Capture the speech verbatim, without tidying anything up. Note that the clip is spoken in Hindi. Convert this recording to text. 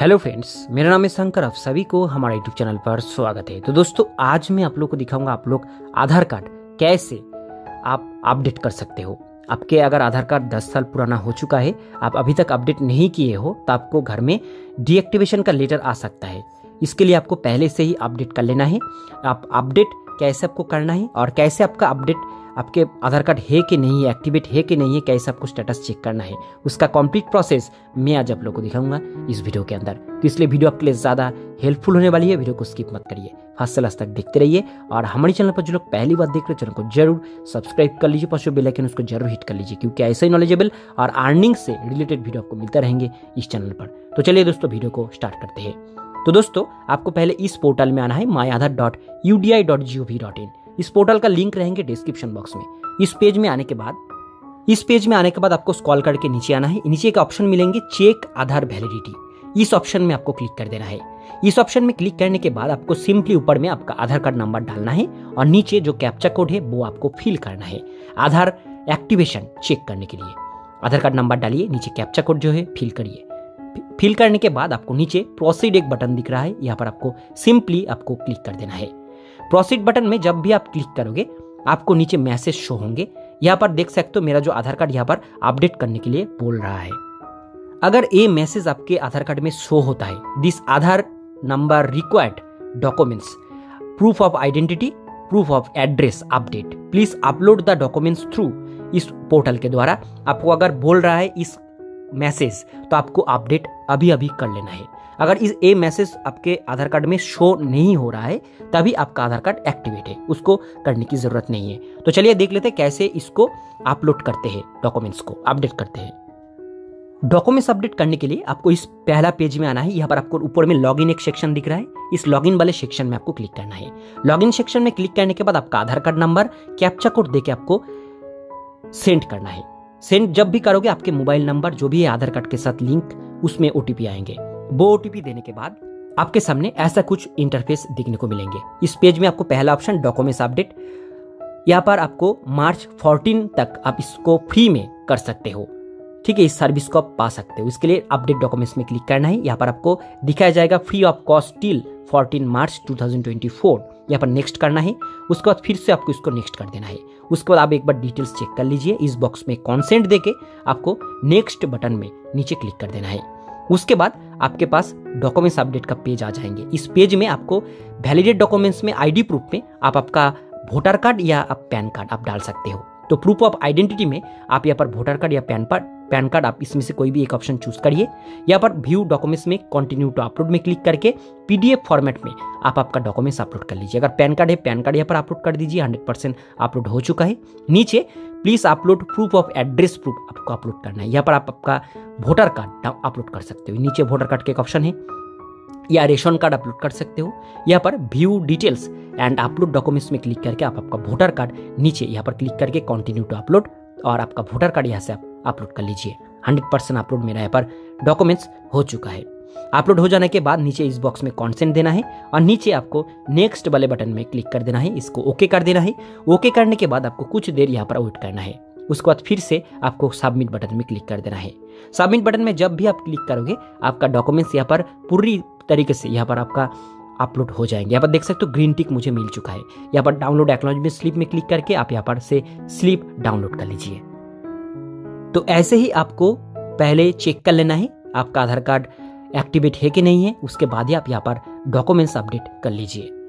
हेलो फ्रेंड्स, मेरा नाम है शंकर। आप सभी को हमारे यूट्यूब चैनल पर स्वागत है। तो दोस्तों, आज मैं आप लोग को दिखाऊंगा आप लोग आधार कार्ड कैसे आप अपडेट कर सकते हो। आपके अगर आधार कार्ड दस साल पुराना हो चुका है, आप अभी तक अपडेट नहीं किए हो, तो आपको घर में डीएक्टिवेशन का लेटर आ सकता है। इसके लिए आपको पहले से ही अपडेट कर लेना है। आप अपडेट कैसे आपको करना है और कैसे आपका अपडेट आपके आधार कार्ड है कि नहीं है, एक्टिवेट है कि नहीं है, कैसे आपको स्टेटस चेक करना है, उसका कंप्लीट प्रोसेस मैं आज आप लोगों को दिखाऊंगा इस वीडियो के अंदर। तो इसलिए वीडियो आपके लिए ज़्यादा हेल्पफुल होने वाली है। वीडियो को स्किप मत करिए, फर्स्ट से लास्ट तक देखते रहिए। और हमारे चैनल पर जो लोग पहली बार देख रहे हैं, चैनल को जरूर सब्सक्राइब कर लीजिए, पास बेल आइकन उसको जरूर हिट कर लीजिए, क्योंकि ऐसे ही नॉलेजेबल और अर्निंग से रिलेटेड वीडियो आपको मिलते रहेंगे इस चैनल पर। तो चलिए दोस्तों, वीडियो को स्टार्ट करते हैं। तो दोस्तों, आपको पहले इस पोर्टल में आना है, my Aadhaar dot U D I dot G O V dot in. इस पोर्टल का लिंक रहेंगे डिस्क्रिप्शन बॉक्स में। इस पेज में आने के बाद इस पेज में आने के बाद आपको स्क्रॉल करके नीचे आना है। नीचे एक ऑप्शन मिलेंगे चेक आधार वैलिडिटी, इस ऑप्शन में आपको क्लिक कर देना है। इस ऑप्शन में क्लिक करने के बाद आपको सिंपली ऊपर में आपका आधार कार्ड नंबर डालना है और नीचे जो कैप्चा कोड है वो आपको फिल करना है आधार एक्टिवेशन चेक करने के लिए। आधार कार्ड नंबर डालिए, नीचे कैप्चा कोड जो है फिल करिए। फिल करने के बाद आपको नीचे प्रोसीड एक बटन दिख रहा है, यहाँ पर आपको सिंपली आपको क्लिक कर देना है। प्रोसीड बटन में जब भी आप क्लिक करोगे आपको नीचे मैसेज शो होंगे। यहाँ पर देख सकते हो, मेरा जो आधार कार्ड यहाँ पर अपडेट करने के लिए बोल रहा है। अगर ये मैसेज आपके आधार कार्ड में शो होता है, this Aadhaar number required documents, proof of identity, proof of address update, please upload the documents through, इस पोर्टल के द्वारा आपको अगर बोल रहा है इस मैसेज, तो आपको अपडेट अभी अभी कर लेना है। अगर इस ए मैसेज आपके आधार कार्ड में शो नहीं हो रहा है, तभी आपका आधार कार्ड एक्टिवेट है, उसको करने की ज़रूरत नहीं है। तो चलिए देख लेते हैं कैसे इसको अपलोड करते हैं, डॉक्यूमेंट्स को अपडेट करते हैं। डॉक्यूमेंट्स अपडेट करने के लिए आपको इस पहला पेज में आना है। यहाँ पर आपको ऊपर में लॉगिन एक सेक्शन दिख रहा है, इस लॉगिन वाले सेक्शन में आपको क्लिक करना है। लॉगिन सेक्शन में क्लिक करने के बाद आपका Aadhaar card number captcha code देके आपको सेंड करना है। सेंड जब भी करोगे आपके मोबाइल नंबर जो भी है आधार कार्ड के साथ लिंक, उसमें ओटीपी आएंगे। वो ओटीपी देने के बाद आपके सामने ऐसा कुछ इंटरफेस देखने को मिलेंगे। इस पेज में आपको पहला ऑप्शन डॉक्यूमेंट्स अपडेट, यहाँ पर आपको मार्च चौदह तक आप इसको फ्री में कर सकते हो, ठीक है, इस सर्विस को आप पा सकते हो। इसके लिए अपडेट डॉक्यूमेंट्स में क्लिक करना है। यहाँ पर आपको दिखाया जाएगा फ्री ऑफ कॉस्ट टिल चौदह मार्च दो हज़ार चौबीस। यहाँ पर नेक्स्ट करना है, उसके बाद फिर से आपको इसको नेक्स्ट कर देना है। उसके बाद आप एक बार डिटेल्स चेक कर लीजिए, इस बॉक्स में कॉन्सेंट देके आपको नेक्स्ट बटन में नीचे क्लिक कर देना है। उसके बाद आपके पास डॉक्यूमेंट्स अपडेट का पेज आ जाएंगे। इस पेज में आपको वैलिडेट डॉक्यूमेंट्स में आईडी प्रूफ में आप आपका वोटर कार्ड या आप पैन कार्ड आप डाल सकते हो। तो प्रूफ ऑफ आइडेंटिटी में आप यहाँ पर वोटर कार्ड या पैन कार्ड पैन कार्ड आप इसमें से कोई भी एक ऑप्शन चूज करिए। यहाँ पर व्यू डॉक्यूमेंट्स में कंटिन्यू टू अपलोड में क्लिक करके पीडीएफ फॉर्मेट में आप आपका डॉक्यूमेंट्स अपलोड कर लीजिए। अगर पैन कार्ड है, पैन कार्ड यहाँ पर अपलोड कर दीजिए, हंड्रेड परसेंट अपलोड हो चुका है। नीचे please upload proof of address, proof आपको अपलोड करना है। यहाँ पर आप आपका वोटर कार्ड अपलोड कर सकते हो, नीचे वोटर कार्ड का एक ऑप्शन है, या रेशन कार्ड अपलोड कर सकते हो। यहाँ पर view details and upload documents में क्लिक करके आप आपका वोटर कार्ड नीचे यहाँ पर क्लिक करके कंटिन्यू टू अपलोड और आपका वोटर कार्ड यहाँ से आप अपलोड कर लीजिए। हंड्रेड परसेंट अपलोड मेरा यहाँ पर डॉक्यूमेंट्स हो चुका है। अपलोड हो जाने के बाद नीचे इस बॉक्स में कॉन्सेंट देना है और नीचे आपको नेक्स्ट वाले बटन में क्लिक कर देना है, इसको ओके कर देना है। ओके करने के बाद आपको कुछ देर यहाँ पर वेट करना है। उसके बाद फिर से आपको सबमिट बटन में क्लिक कर देना है। सबमिट बटन में जब भी आप क्लिक करोगे आपका डॉक्यूमेंट्स यहाँ पर पूरी तरीके से यहाँ पर आपका अपलोड हो जाएंगे। यहाँ पर देख सकते हो ग्रीन टिक मुझे मिल चुका है। यहाँ पर डाउनलोड एक्नॉलेजमेंट स्लिप में क्लिक करके आप यहाँ पर से स्लिप डाउनलोड कर लीजिए। तो ऐसे ही आपको पहले चेक कर लेना है आपका आधार कार्ड एक्टिवेट है कि नहीं है, उसके बाद ही आप यहाँ पर डॉक्यूमेंट्स अपडेट कर लीजिए।